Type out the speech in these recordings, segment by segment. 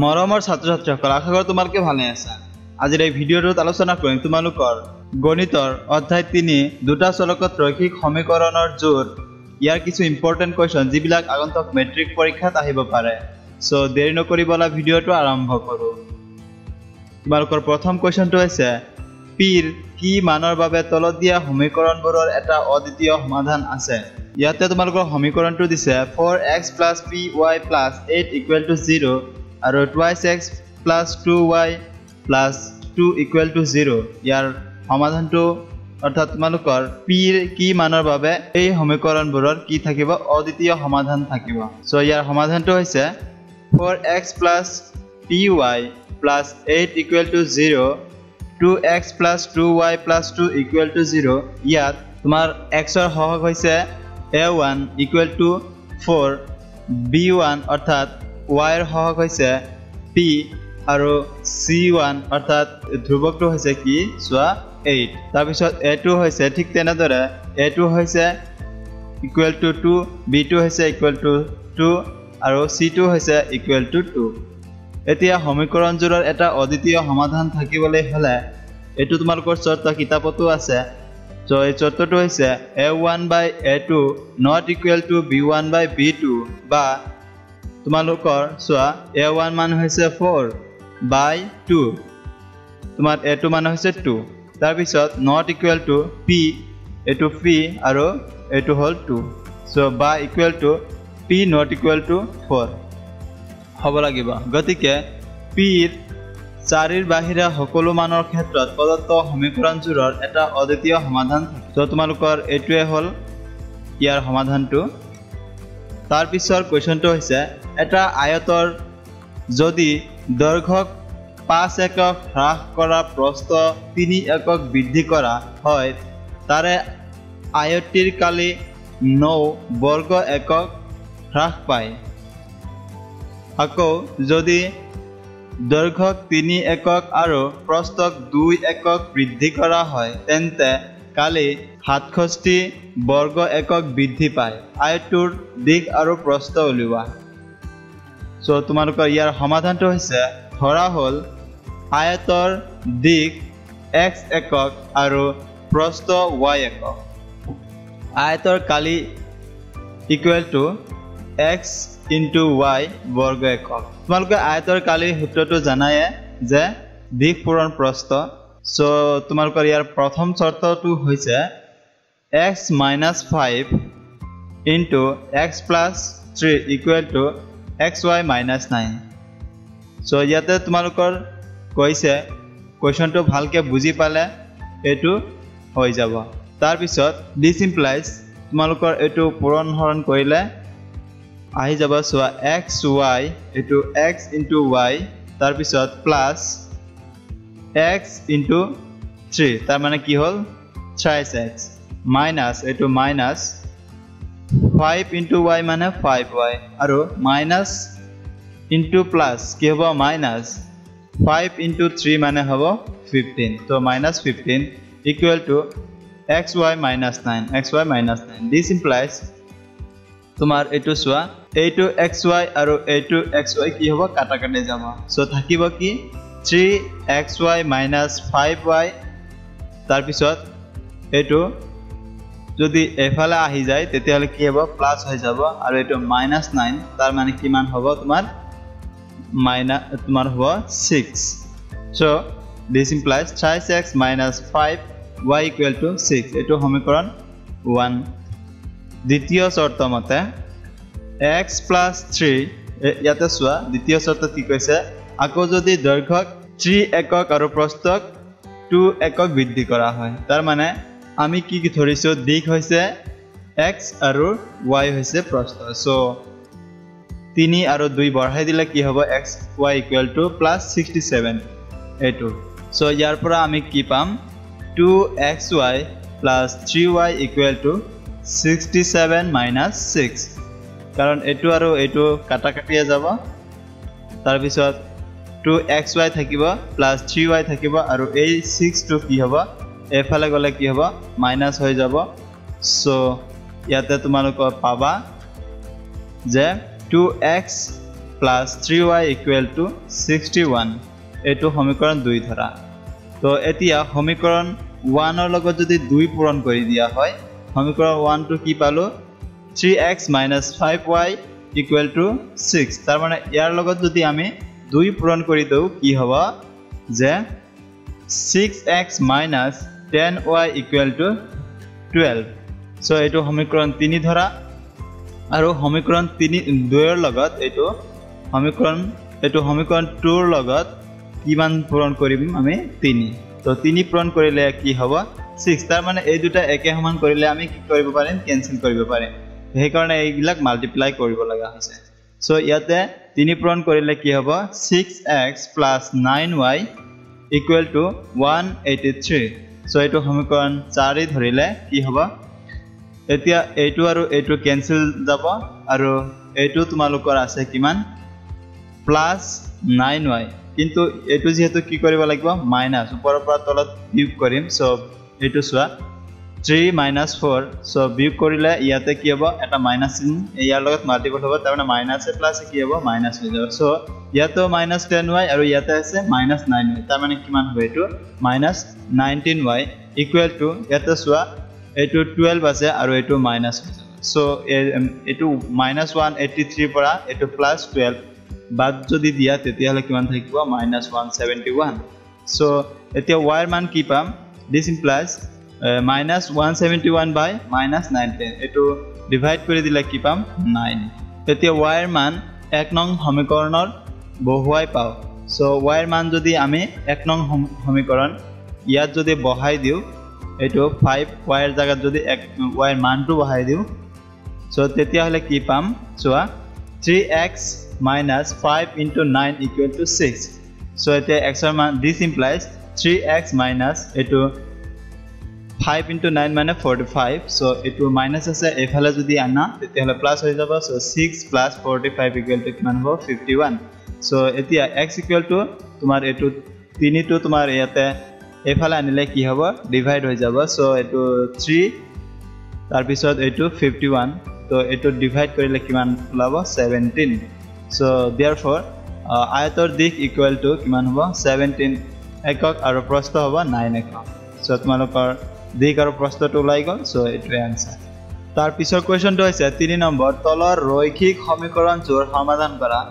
মৰমৰ ছাত্ৰছাত্ৰীসকল আশা কৰোঁ তোমালোকে ভালে আছা। আজিৰ এই ভিডিঅ'টোত আলোচনা কৰিম তোমালোকৰ গণিতৰ অধ্যায় ৩ দুটা চলকত ৰৈখিক সমীকৰণৰ জোৰ, ইয়াৰ কিছু ইম্পৰ্টেণ্ট কোৱেশ্চন যিবিলাক আগন্তুক মেট্ৰিক পৰীক্ষাত আহিব পাৰে। সো দেৰি নকৰি বলা ভিডিঅ'টো আৰম্ভ কৰোঁ। তোমালোকৰ প্ৰথম কোৱেশ্চনটো হৈছে পিৰ কি মানৰ বাবে তলত দিয়া সমীকৰণবোৰৰ এটা অদ্বিতীয় সমাধান আছে। ইয়াতে তোমালোকৰ সমীকৰণটো দিছে 4x + py + 8 = 0 আৰু 2x + 2y + 2 = 0। ইয়াৰ সমাধানটো অৰ্থাৎ তোমালোকৰ পিৰ কি মানৰ বাবে এই সমীকৰণবোৰৰ কি থাকিব, অদ্বিতীয় সমাধান থাকিব। সো ইয়াৰ সমাধানটো হৈছে 4x + py + 8 = 0, 2x + 2y + 2 = 0। ইয়াত তোমাৰ x ৰ সহগ হৈছে a1 = 4, b1 অৰ্থাৎ y ৰ সহগ হৈছে p আৰু c1 অৰ্থাৎ ধ্ৰুবকটো হৈছে কি সোয়া 8। তাৰ পিছত a2 হৈছে ঠিক তেনেদৰে a2 হৈছে = 2, b2 হৈছে = 2 আৰু c2 হৈছে = 2। এতিয়া সমীকৰণজোৰৰ এটা অদ্বিতীয় সমাধান থাকিবলৈ হ'লে এটো তোমালোকৰ চৰ্ত কিতাপতো আছে। সো এই চৰ্তটো হৈছে a1/a2 not = b1/b2 বা তোমালোকৰ চোৱা a1 মান হৈছে 4/2, তোমাৰ a2 মান হৈছে 2, তাৰ পিছত not = p, এটো p আৰু এটো হ'ল 2। সো বা = p not = 4 হ'ব লাগিব। গতিকে p ৰ চাৰিৰ বাহিৰে সকলো মানৰ ক্ষেত্ৰত প্ৰদত্ত সমীকৰণজোৰৰ এটা অদ্বিতীয় সমাধান। সো তোমালোকৰ এটোৱে হ'ল ইয়াৰ সমাধানটো। তাৰ পিছৰ কোৱেশ্চনটো হৈছে এটা আয়তৰ যদি দৈৰ্ঘ্যক ৫ একক হ্ৰাস কৰা প্ৰস্থ ৩ একক বৃদ্ধি কৰা হয়, তাৰে আয়তটিৰ কালি ৯ বৰ্গ একক হ্ৰাস পায়। আকৌ যদি দৈৰ্ঘ্যক ৩ একক আৰু প্ৰস্থক ২ একক বৃদ্ধি কৰা হয়, তেন্তে কালি ৬৭ বৰ্গ একক বৃদ্ধি পায়। আয়তটোৰ দিক আৰু প্ৰস্থ উলিওৱা। সো তোমালোকৰ ইয়াৰ সমাধানটো হৈছে ধৰা হ'ল আয়তৰ দিক x একক আৰু প্ৰস্থ y একক, আয়তৰ কালি = x * y বৰ্গ একক। তোমালোকে আয়তৰ কালি সূত্ৰটো জানাই যে দিক পূৰণ প্ৰস্থ। সো তোমালোকৰ ইয়াৰ প্ৰথম চৰ্তটো হৈছে x - 5 * x + 3 = xy - 9। সো ইয়াতে তোমালোকৰ কৈছে কোৱেশ্চনটো ভালকে বুজি পালে এটো হৈ যাব। তাৰ পিছত this implies তোমালোকৰ এটো পূৰণ হৰণ কৰিলে আহি যাব সোয়া xy এটো x * y তাৰ পিছত প্লাস x * 3, তাৰ মানে কি হ'ল 3x माइनस एटू माइनस 5 इंटू वाई माने 5y और माइनस इंटू प्लस कि हम माइनस 5 इंटू 3 माने हम 15, तो minus 15 equal to xy - 9। This implies तुम्हार एटू चुआ एटू xy और एटू xy कि हम काटा काटे जाम। सो थाकिबो कि 3xy - 5y तार पिছত एटू যদি এফালে আহি যায় তেতিয়ালে কি হ'ব, প্লাস হৈ যাব আৰু এটো -9, তাৰ মানে কিমান হ'ব তোমাৰ মাইনাস তোমাৰ হ'ব 6। So this implies 3x - 5y = 6, এটো সমীকৰণ 1। দ্বিতীয় শৰ্ত মতে x + 3 ইয়াতে চোৱা দ্বিতীয় শৰ্ত কি কৈছে, আকৌ যদি দৈৰ্ঘ্যক 3 একক আৰু প্ৰস্থক 2 একক বৃদ্ধি কৰা হয়, তাৰ মানে আমি কি কি ধৰিছো দিক হৈছে x আৰু y হৈছে প্ৰস্থ। সো 3 আৰু 2 বঢ়াই দিলে কি হ'ব xy = +67 এটো। সো ইয়াৰ পৰা আমি কি পাম 2xy + 3y = 67 - 6, কাৰণ এটো আৰু এটো কাটা কাটিয়ে যাব। তাৰ পিছত 2xy থাকিব + 3y থাকিব আৰু এই 6 টো কি হ'ব এফালে গ'লে কি হ'ব মাইনাস হৈ যাব। সো ইয়াতে তোমালোকৰ পাবা যে 2x plus 3y equal to 61 एटू समीकरण 2 धरा तो एतिया समीकरण 1 र लगत जदि 2 पूरण करि दिया होय समीकरण 1 टू की पालो 3x - 5y इक्वल टू 6 तार माने यार लगत जदि आमी 2 पूरण करि दउ की हबा जे 6x - 10y इक्वल टू 12 सो एटू समीकरण 3 धरा आरो समीकरण 3 2र लगत समीकरण 2 र लगत किमान पूरण करिम आमी 3 तो 3 पूरण करिले की हबा 6 तार माने ए दुटा एके समान करिले आमी की करिबो पारिम कैंसिल करिबो पारिम हे कारणे एगिलाक मल्टीप्लाई करिबो लगा हसे सो याते 3 पूरण करिले की हबा 6x + 9y = 183 सो एटु समीकरण 4 धरिले की हबा एतिया एटू आरो एटू कैंसिल जाबो आरो एटू तुमालोकर आसे किमान +9y किंतु एटू जेहेतु की करबा लागबा माइनस ऊपर पर तलत वियोग करिम सो एटू सुआ 3 - 4 सो वियोग करिले याते की हबो एटा माइनस इन यार लगत मल्टीपल हबो तारमाने माइनस ए प्लस की हबो माइनस हो जाबो सो यातो -10y आरो याते आसे -9y तारमाने किमान हबो एटू -19y = याते सुआ एटू 12 আছে আৰু এটু माइनस সো এটু -183 পৰা এটু +12 বাদ যদি দিয়া তেতিয়ালে কিমান থাকিব -171 সো এতিয়া y এর মান কি পাম দিস ইমপ্লাইজ -171 বাই -19 এটু ডিভাইড কৰি দিলে কি পাম 9 এতিয়া y এৰ মান 1 নং সমীকৰণৰ বহুৱাই পাও সো y এৰ মান যদি আমি 1 নং সমীকৰণ ইয়াত যদি বহাই দিও एटो 5y ৰ জাগাত যদি y ৰ মানটো বহাই দিও সো তেতিয়া হলে কি পাম সোয়া 3x - 5 * 9 = 6 সো এতিয়া x ৰ মান দিস ইমপ্লাইজ 3x - এটো 5 * 9 মানে 45 সো এটো মাইনাস আছে এফালে যদি আনা তেতিয়া হলে প্লাস হৈ যাব সো 6 + 45 = কিমান হ'ব 51 সো এতিয়া x = তোমাৰ এটো 3 টো তোমাৰ ইয়াতে एफाला आनिले की हबो डिवाइड हो जाबो सो एटू 3 तार पिसत एटू 51 तो एटू डिवाइड करिले किमान लाबो 17 सो देयरफॉर आयतर दिक इक्वल टू किमान हबो 17 एकक आरो प्रस्थ हबो 9 एकक सो तुमालोकर दिक आरो प्रस्थ तो लाई गल सो एटू आंसर तार पिसर क्वेश्चन तो हैसे 3 नम्बर तलर रैखिक समीकरण जोर समाधान करा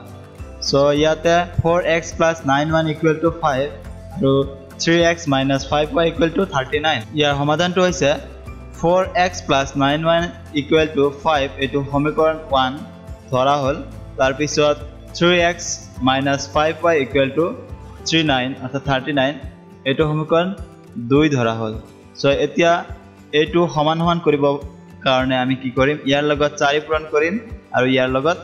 सो याते 4x + 9y = 5 आरो 3x - 5y = 39 या समाधान तो হৈছে 4x + 9y = 5 এটো সমীকৰণ 1 ধৰা হল তাৰ পিছত 3x - 5y = 39 অৰ্থাৎ 39 এটো সমীকৰণ 2 ধৰা হল সো এতিয়া এটো সমান সমান কৰিব কাৰণে আমি কি কৰিম ইয়াৰ লগত 4 পূৰণ কৰিম আৰু ইয়াৰ লগত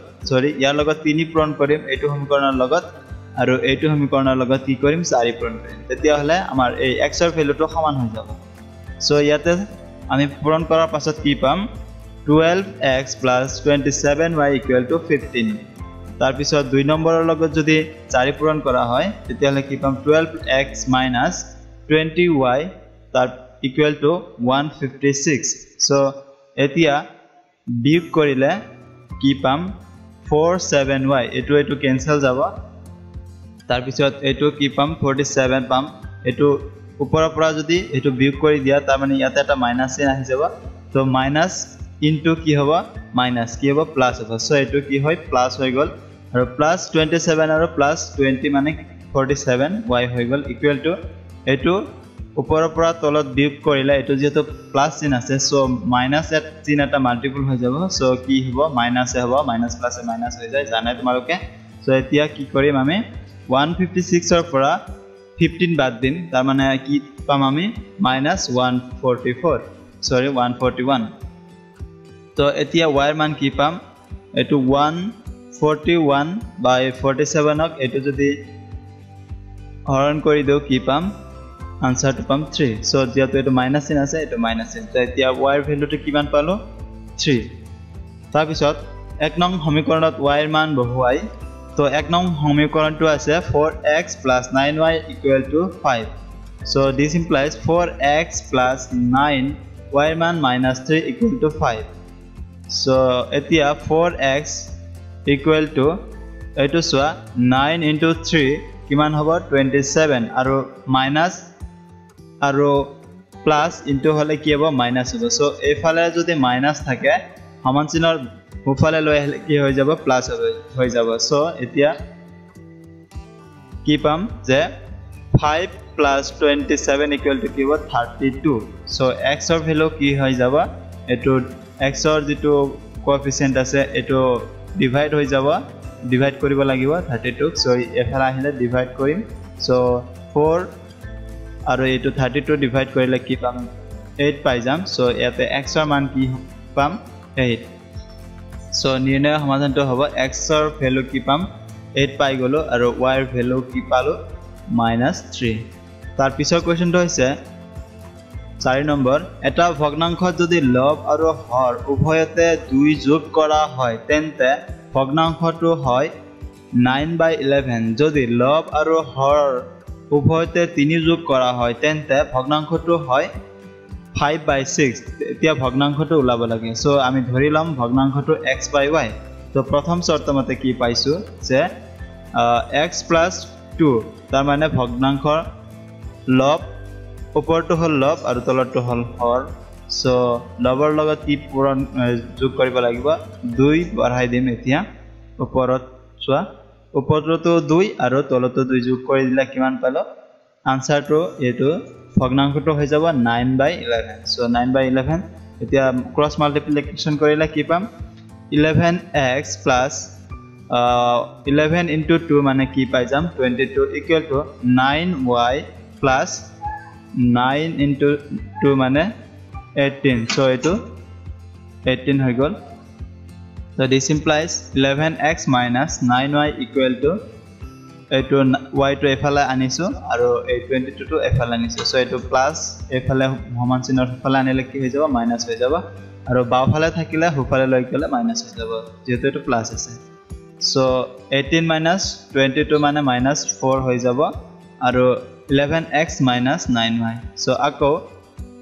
3 পূৰণ কৰিম এটো সমীকৰণৰ লগত আৰু এইটো সমীকৰণৰ লগত কি কৰিম 4 পূৰণ কৰিম তেতিয়া হলে আমাৰ এই x ৰ ভ্যালুটো সমান হৈ যাব সো ইয়াতে আমি পূৰণ কৰাৰ পাছত কি পাম 12x + 27y = 15 তাৰ পিছত 2 নম্বৰৰ লগত যদি 4 পূৰণ কৰা হয় তেতিয়া হলে কি পাম 12x - 20y তাৰ = 156 সো এতিয়া বিয়োগ কৰিলে কি পাম 47y এটো ক্যান্সেল যাব तार पिছত एटू की पाम 47 पाम एटू ऊपर পৰা যদি एटू বিয়োগ কৰি দিয়া তাৰ মানে ইয়াতে এটা মাইনাস এ আহি যাব তো মাইনাস ইনটু কি হবা মাইনাস কি হবা প্লাস হবা সো এটু কি হয় প্লাস হৈ গল আৰু প্লাস 27 আৰু প্লাস 20 মানে 47 y হৈ গল ইকুৱেল টু এটু ऊपर পৰা তলত বিয়োগ কৰিলে এটু যেটো প্লাস চিন আছে সো মাইনাস এট চিন এটা মাল্টিপল হৈ যাব সো কি হবা মাইনাস এ হবা মাইনাস প্লাস এ মাইনাস হৈ যায় জানাই তোমালোকে সো এতিয়া কি কৰিম আমি 156 र পৰা 15 বাদ দিন তার মানে কি পাম আমি -141 তো এতিয়া y এর মান কি পাম এটু 141/47 অক এটু যদি হৰণ কৰি দেও কি পাম আনসারটো পাম 3 সো যেটো এটু মাইনাস চিন আছে এটু মাইনাস চিন তো এতিয়া y এর ভ্যালুটো কিমান পালো 3 তাৰ পিছত 1 নং সমীকৰণত y এৰ মান বহুৱাই तो 1 नং समीकरणটো আছে 4x + 9y = 5 so this implies 4x + 9y मान -3 = 5 सो एतिया 4x এইটো চোৱা 9 into 3 কিমান হ'ব 27 আৰু মাইনাস আৰু প্লাস ইনটু হলে কি হ'ব মাইনাস হ'ব সো এফালে যদি মাইনাস থাকে সমান চিহ্নৰ ওফালে লৈ কি হৈ যাব প্লাস হৈ যাব সো এতিয়া কি পাম যে 5 plus 27 equal to 32 so x or value কি হৈ যাব এটো x or যেটো কোএফিসিয়েন্ট আছে এটো ডিভাইড হৈ যাব ডিভাইড কৰিব লাগিব 32 সো এফালে আহিলে ডিভাইড কৰিম সো 4 আৰু এটো 32 ডিভাইড কৰিলে কি পাম 8 পাই যাম সো ইয়াতে x ৰ মান কি পাম 8 সো নিৰ্ণয় সমাধানটো হ'ব x ৰ ভ্যালু কি পাম 8 পাই গলো আৰু y ৰ ভ্যালু কি পালো -3 তাৰ পিছৰ কোৱেশ্চনটো হৈছে 4 নম্বৰ এটা ভগ্নাংশত যদি লব আৰু হৰ উভয়তে 2 যোগ কৰা হয় তেন্তে ভগ্নাংশটো হয় 9/11 যদি লব আৰু হৰ উভয়তে 3 যোগ কৰা হয় তেন্তে ভগ্নাংশটো হয় 5/6 এতিয়া ভগ্নাংশটো উলাব লাগে সো আমি ধৰি লম ভগ্নাংশটো x/y তো প্ৰথম শৰ্তমতে কি পাইছো যে x + 2 তাৰ মানে ভগ্নাংশৰ লব ওপৰটো হল লব আৰু তলৰটো হল হৰ সো লবৰ লগত কি পূৰণ যোগ কৰিব লাগিব 2 বঢ়াই দিম এতিয়া ওপৰত চোৱা ওপৰটো 2 আৰু তলৰটো 2 যোগ কৰি দিলে কিমান পালো আনসারটো এটো ভগ্নাংশটো হৈ যাব 9/11 সো 9/11 এতিয়া ক্রস মাল্টিপ্লিকেশন কৰিলে কি পাম 11x + 11 into 2 মানে কি পাই যাম 22 equal to 9y plus 9 into 2 মানে 18 so এটো 18 হৈ গল so this implies 11x minus 9y equal to এটো y to এফালে আনিছো আৰু এই 22 to এফালে আনিছো so এটো প্লাস এফালে সমান চিহ্নৰ এফালে আনিলে কি হৈ যাব মাইনাস হৈ যাব আৰু বাওফালে থাকিলে হুফালে লৈ গলে মাইনাস হৈ যাব যেহেতু এটো প্লাস আছে so 18 minus 22 माने minus 4 होई जावा आरो 11x minus 9y so आको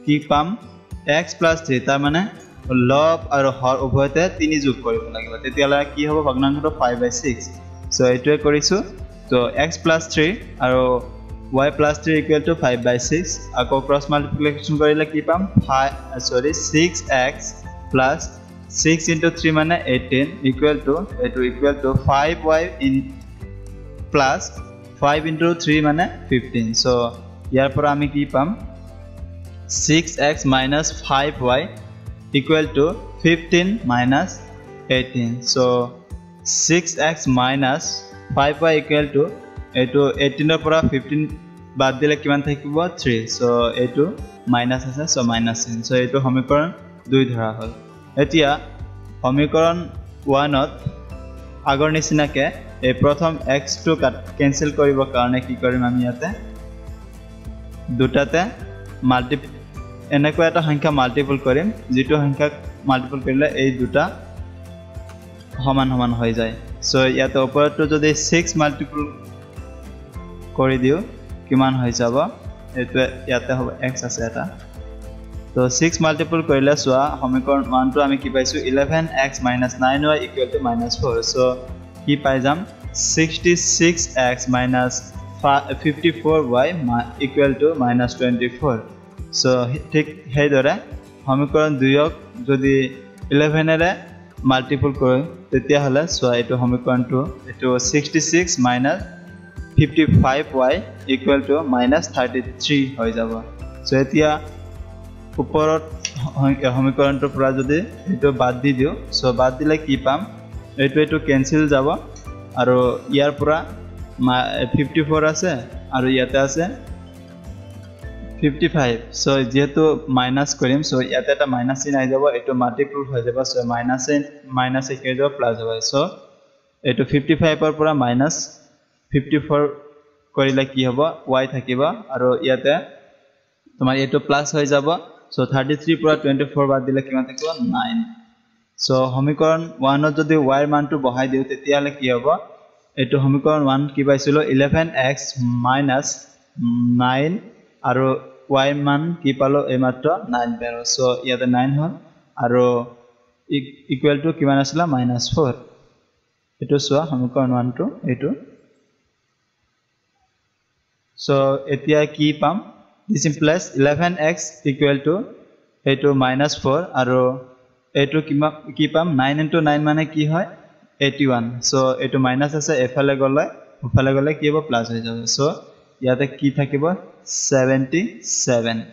की पाम x plus 3 तार माने लॉब आरो हर उभयते 3 যোগ কৰিব লাগিব তেতিয়ালে কি হ'ব ভগ্নাংশটো 5/6 so এটোৱে কৰিছো তো x plus 3 আৰু y plus 3 equal to 5/6 आको क्रॉस मल्टीप्लिकेशन কৰিলে কি পাম 6x plus 6 into 3 माने 18 equal to 5y in plus 5 into 3 माने 15 so यार पर आमी की पाम 6x minus 5y equal to 15 minus 18 so 6x minus 5y equal to 18 र पर 15 बाद दिले किमान থাকিব 3 so एटु माइनस আছে so -10 so एटु समीकरण 2 ধৰা হল এতিয়া সমীকৰণ 1 অত আগৰ নিচিনাকে এই প্ৰথম x টু ক্যান্সেল কৰিব কাৰণে কি কৰিম আমি ইয়াতে দুটাতে মাল্টিপল এনেকৈ এটা সংখ্যা মাল্টিপল কৰিম যেটো সংখ্যা মাল্টিপল কৰিলে এই দুটা সমান সমান হৈ যায় সো ইয়াতে ওপৰটো যদি 6 মাল্টিপল কৰি দিও কিমান হৈ যাব এটো ইয়াতে হ'ব x আছে এটা तो 6 मल्टीपल কৰিলে সোয়া সমীকরণ 1 টো আমি কি পাইছো 11x - 9y = -4 সো কি পাই যাম 66x - 54y = -24 সো ঠিক হেদৰে সমীকৰণ 2 ক যদি 11 এৰে মাল্টিপল কৰে তেতিয়া হলে সোয়া এটো সমীকরণ 2 এটো 66 - 55y = -33 হৈ যাব সো এতিয়া উপৰত সমীকৰণটো পৰা যদি এটো বাদ দি দিও সো বাদ দিলে কি পাম এটো ক্যান্সেল যাব আৰু ইয়াৰ পৰা 54 আছে আৰু ইয়াতে আছে 55 সো যেহেতু মাইনাস কৰিম সো ইয়াতে এটা মাইনাস চিহ্ন আই যাব এটো মাল্টিপ্লাই হৈ যাব সো মাইনাস এ কেজো প্লাস হ'ব সো এটো 55 ৰ পৰা -54 কৰিলে কি হ'ব y থাকিব আৰু ইয়াতে তোমাৰ এটো প্লাস হৈ যাব so 33 পৰা 24 বাদ দিলে কিমান থাকিব 9 so সমীকরণ 1 ত যদি y এর মানটো বহাই দিও তেতিয়ালে কি হ'ব এটো সমীকরণ 1 কি পাইছিল 11x - 9 আৰু y এৰ মান কি পালো এইমাত্ৰ 9 পালো so ইয়াতে 9 হল আৰু ইকুয়াল টু কিমান আছিল -4 Itu swa hamukon 1 to etu. So etia ki pam this implies 11x equal to etu minus 4 aro etu ki pam 9 into 9 mane ki hoy 81. So etu minus ase efale golle ufale golle ki hobo plus hoy jabe. So yate ki thakibo 77.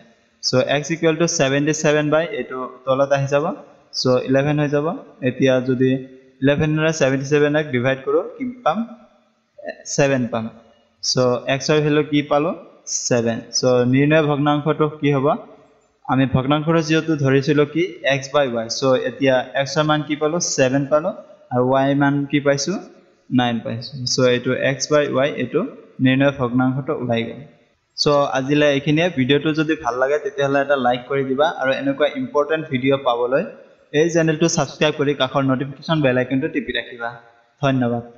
So x equal to 77 by etu tolata hisaba. So 11 hoy jabo. Etia jodi 11 ra 77 ek divide koro ki pam 7 pam. So x er value ki palo 7. So nirnoy bhagnanko to ki hoba ami bhagnanko jehetu dhorechilo ki x by y. So etia x er man ki palo 7 palo ar y man ki paisu 9 paisu. So etu x by y etu nirnoy bhagnanko to ulai gol. So ajile ekhine video to jodi bhal lage tete hole eta like kori diba aro enokwa important video paboloi এই চ্যানেলটো subscribe কৰি কাষৰ notification বেল আইকনটো টিপি ৰাখিবা ধন্যবাদ।